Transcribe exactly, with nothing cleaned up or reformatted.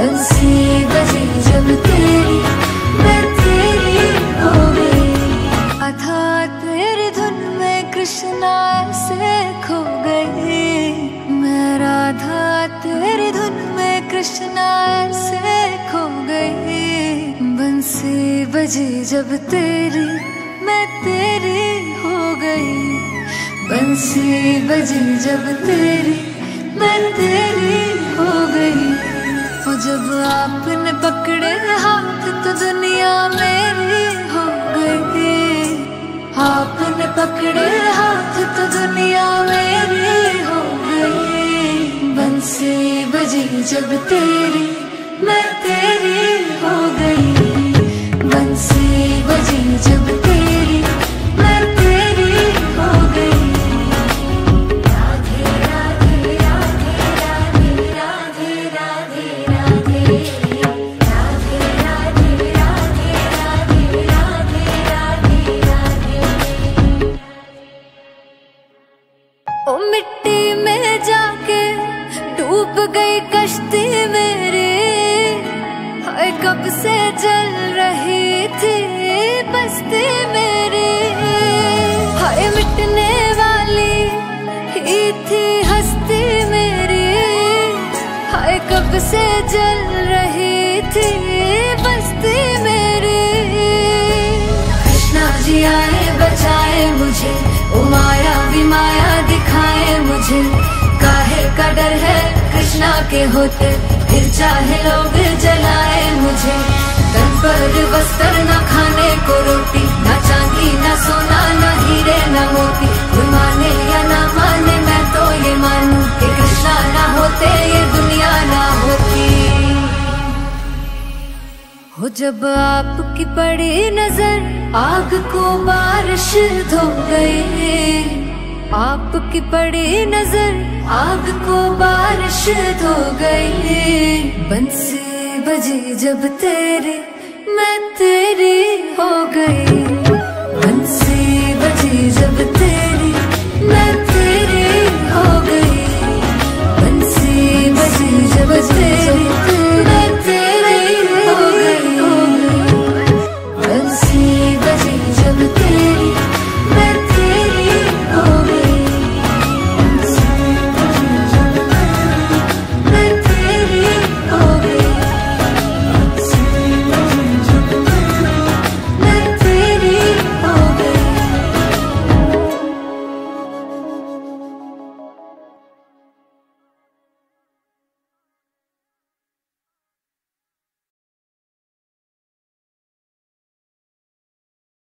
बंसी बजी जब तेरी, मैं तेरी हो गई। अथा तेरी धुन में कृष्णा से खो गई, मैं राधा तेरी धुन में कृष्णा से खो गई। बंसी बजी जब तेरी, मैं तेरी हो गई। बंसी बजी जब तेरी, मैं तेरी हो गई। वो जब आपने पकड़े हाथ तो दुनिया मेरी हो गई। आपने पकड़े हाथ तो दुनिया मेरी हो गई। बंसी बजी जब तेरी, मैं तेरी हो गई। बंसी बजी जब तेरी, मैं तेरी हो गई। कब से जल रही थी बस्ती मेरी, हाय मिटने वाली ही थी हस्ती मेरी। हाय कब से जल रही थी बस्ती मेरी। कृष्णा जी आए बचाए मुझे, ओ माया भी माया दिखाए मुझे। काहे का डर है कृष्णा के होते, फिर चाहे लोग जलाए मुझे। तन पर वस्त्र न खाने को रोटी, न चांदी न सोना न हीरे न मोती। माने या ना माने मैं तो ये मानूं कि कृष्णा ना होते ये दुनिया ना होती। हो जब आपकी पड़ी नजर, आग को बारिश धो गई। आपकी पड़ी नजर, आग को बारिश धो गई। बंसी बजी जब तेरी, मैं तेरी हो गई। बंसी